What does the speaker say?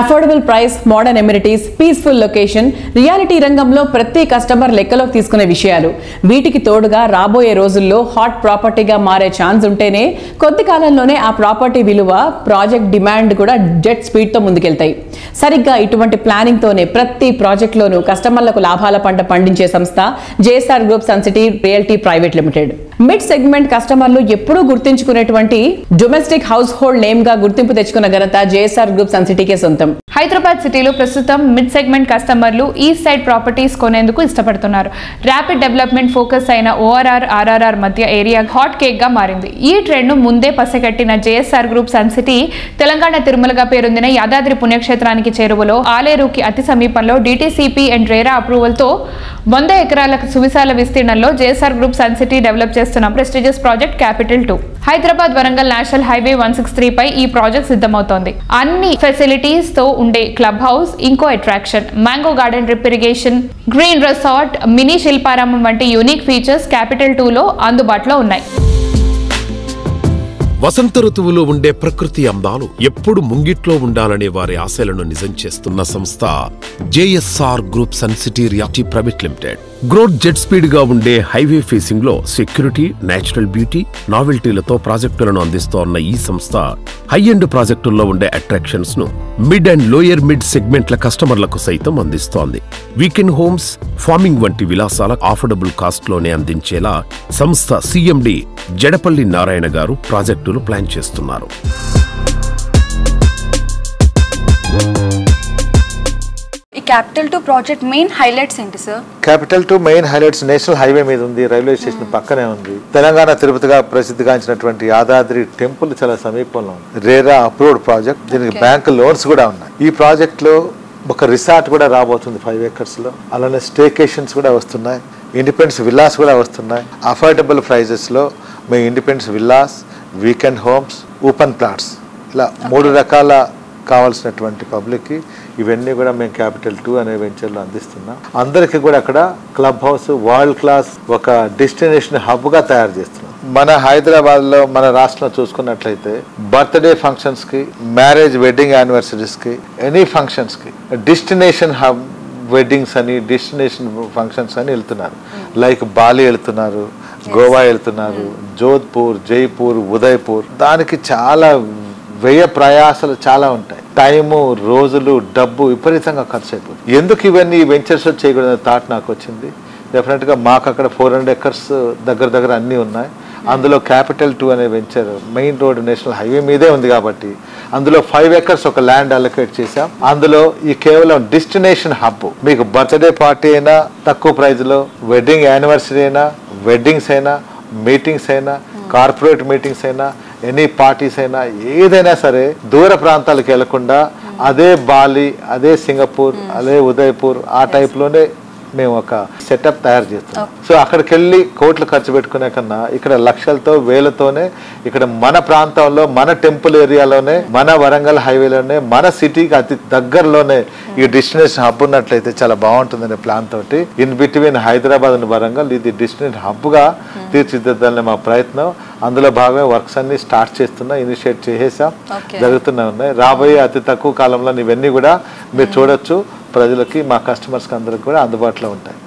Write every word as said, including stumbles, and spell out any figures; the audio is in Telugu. affordable price, modern amenities, peaceful location, reality rangamlo prati customer lekkalok teeskune vishayalu. Veetiki toduga raboye రోజుల్లో హాట్ ప్రాపర్టీగా మారే ఛాన్స్ ఉంటేనే కొద్ది కాలంలోనే ఆ ప్రాపర్టీ విలువ ప్రాజెక్ట్ డిమాండ్ కూడా జెట్ స్పీడ్ తో ముందుకెళ్తాయి. సరిగ్గా ఇటువంటి ప్లానింగ్ తోనే ప్రతి ప్రాజెక్ట్ లోను కస్టమర్లకు లాభాల పంట పండించే సంస్థ JSR group sun city realty private limited. Mid segment కస్టమర్లు ఎప్పుడూ గుర్తించుకునేటువంటి డొమెస్టిక్ హౌస్ హోల్డ్ నేమ్ గా గుర్తింపు తెచ్చుకున్న ఘనత జేఎస్ఆర్ గ్రూప్ సన్ సిటీకే సొంతం. హైదరాబాద్ సిటీలో ప్రస్తుతం మిడ్ సెగ్మెంట్ కస్టమర్లు ఈస్ట్ సైడ్ ప్రాపర్టీస్ కొనేందుకు ఇష్టపడుతున్నారు. ర్యాపిడ్ డెవలప్మెంట్ ఫోకస్ అయిన ఓఆర్ఆర్ ఆర్ఆర్ఆర్ మధ్య ఏరియా హాట్ కేక్గా మారింది. ఈ ట్రెండ్ను ముందే పసిగట్టిన JSR group sun city Telangana తిరుమలగా పేరొందిన యాదాద్రి పుణ్యక్షేత్రానికి చేరువలో ఆలేరుకి అతి సమీపంలో డీటీసీపీ అండ్ రేరా అప్రూవల్తో వంద ఎకరాల సువిశాల విస్తీర్ణంలో JSR group sun city develop చేస్తున్న prestigious project capital two. Hyderabad Warangal national highway one six three పై ఈ ప్రాజెక్ట్ సిద్ధమవుతోంది. అన్ని ఫెసిలిటీస్ తో ఉండే క్లబ్ హౌస్, ఇంకో attraction, mango garden, drip irrigation, green resort, mini Shilparamam వంటి యూనిక్ ఫీచర్స్ క్యాపిటల్ టూ లో అందుబాటులో ఉన్నాయి. వసంత ఋతువులో ఉండే ప్రకృతి అందాలు ఎప్పుడు ముంగిట్లో ఉండాలనే వారి ఆశలను నిజం చేస్తున్న సంస్థ JSR group sun city realty private limited. Growth jet speed గా ఉండే హైవే ఫేసింగ్ లో సెక్యూరిటీ, నేచురల్ బ్యూటీ, నావెల్టీలతో ప్రాజెక్టులను అందిస్తోన్న ఈ సంస్థ హై ఎండ్ ప్రాజెక్టుల్లో ఉండే అట్రాక్షన్స్ ను మిడ్ అండ్ లోయర్ మిడ్ సెగ్మెంట్ల కస్టమర్లకు సైతం అందిస్తోంది. వీకెండ్ హోమ్స్, ఫార్మింగ్ వంటి విలాసాల అఫోర్డబుల్ కాస్ట్ లోనే అందించేలా సంస్థ సీఎండి జడపల్లి నారాయణ గారు ప్రాజెక్టు ప్లాన్ చేస్తున్నారు. ఈ capital two project main highlights ఏంటి sir? Capital two main highlights national highway మీద ఉంది, రైల్వే స్టేషన్ పక్కనే ఉంది. తెలంగాణ తిరుపతిగా ప్రసిద్ధిగాంచినటువంటి యాదాద్రి టెంపుల్ చాలా సమీపంలో ఉంది. రేరా అప్రూవ్డ్ ప్రాజెక్ట్, దీనికి బ్యాంక్ లోన్స్ కూడా ఉన్నాయి. ఈ ప్రాజెక్ట్ లో ఒక రిసార్ట్ కూడా రాబోతుంది ఫైవ్ ఏకర్స్ లో. అలానే స్టేకేషన్స్ కూడా వస్తున్నాయి, ఇండిపెండెన్స్ విల్లాస్ కూడా వస్తున్నాయి. అఫోర్డబుల్ ప్రైజెస్ లో మీ independence villas, weekend homes, open plots, ఇలా మూడు రకాల కావాల్సినటువంటి పబ్లిక్కి ఇవన్నీ కూడా మేము క్యాపిటల్ టూ అనే వెంచర్లో అందిస్తున్నాం. అందరికీ కూడా అక్కడ క్లబ్ హౌస్ వరల్డ్ క్లాస్ ఒక డెస్టినేషన్ హబ్గా తయారు చేస్తున్నాం. మన హైదరాబాద్లో మన రాష్ట్రంలో చూసుకున్నట్లయితే బర్త్డే ఫంక్షన్స్కి, మ్యారేజ్ వెడ్డింగ్ యానివర్సరీస్కి, ఎనీ ఫంక్షన్స్కి డెస్టినేషన్ హబ్ వెడ్డింగ్స్ అని, డెస్టినేషన్ ఫంక్షన్స్ అని వెళ్తున్నారు. లైక్ బాలి వెళ్తున్నారు, గోవా వెళ్తున్నారు, జోధ్పూర్, జైపూర్, ఉదయ్పూర్. దానికి చాలా వ్యయ ప్రయాసాలు చాలా ఉంటాయి. టైము, రోజులు, డబ్బు విపరీతంగా ఖర్చు అయిపోతుంది. ఎందుకు ఇవన్నీ వెంచర్స్ చేయకూడదనే థాట్ నాకు వచ్చింది. డెఫినెట్గా మాకు అక్కడ ఫోర్ హండ్రెడ్ ఎకర్స్ దగ్గర దగ్గర అన్నీ ఉన్నాయి. అందులో క్యాపిటల్ టూ అనే venture main road national highway మీదే ఉంది కాబట్టి అందులో ఫైవ్ ఎకర్స్ ఒక ల్యాండ్ అలొకేట్ చేసాం. అందులో ఈ కేవలం డెస్టినేషన్ హబ్, మీకు బర్త్డే పార్టీ అయినా తక్కువ ప్రైజ్లో, వెడ్డింగ్ యానివర్సరీ అయినా, వెడ్డింగ్స్ అయినా, మీటింగ్స్ అయినా, కార్పొరేట్ మీటింగ్స్ అయినా, ఎనీ పార్టీస్ అయినా, ఏదైనా సరే దూర ప్రాంతాలకు వెళ్లకుండా అదే బాలి, అదే సింగపూర్, అదే ఉదయ్పూర్ ఆ టైప్లోనే మేము ఒక సెటప్ తయారు చేస్తాం. సో అక్కడికి వెళ్ళి కోట్లు ఖర్చు పెట్టుకునే కన్నా ఇక్కడ లక్షలతో, వేలతోనే ఇక్కడ మన ప్రాంతంలో, మన టెంపుల్ ఏరియాలోనే, మన వరంగల్ హైవేలోనే, మన సిటీకి అతి దగ్గరలోనే ఈ డెస్టినేషన్ హబ్ ఉన్నట్లయితే చాలా బాగుంటుందనే ప్లాన్ తోటి in between Hyderabad and Warangal ఇది డెస్టినేషన్ హబ్గా తీర్చిదిద్దాలనే మా ప్రయత్నం. అందులో భాగమే వర్క్స్ అన్ని స్టార్ట్ చేస్తున్నా, ఇనిషియేట్ చేసేసాం, జరుగుతూనే ఉన్నాయి. రాబోయే అతి తక్కువ కాలంలో ఇవన్నీ కూడా మీరు చూడొచ్చు, ప్రజలకి, మా కస్టమర్స్కి అందరికి కూడా అందుబాటులో ఉంటాయి.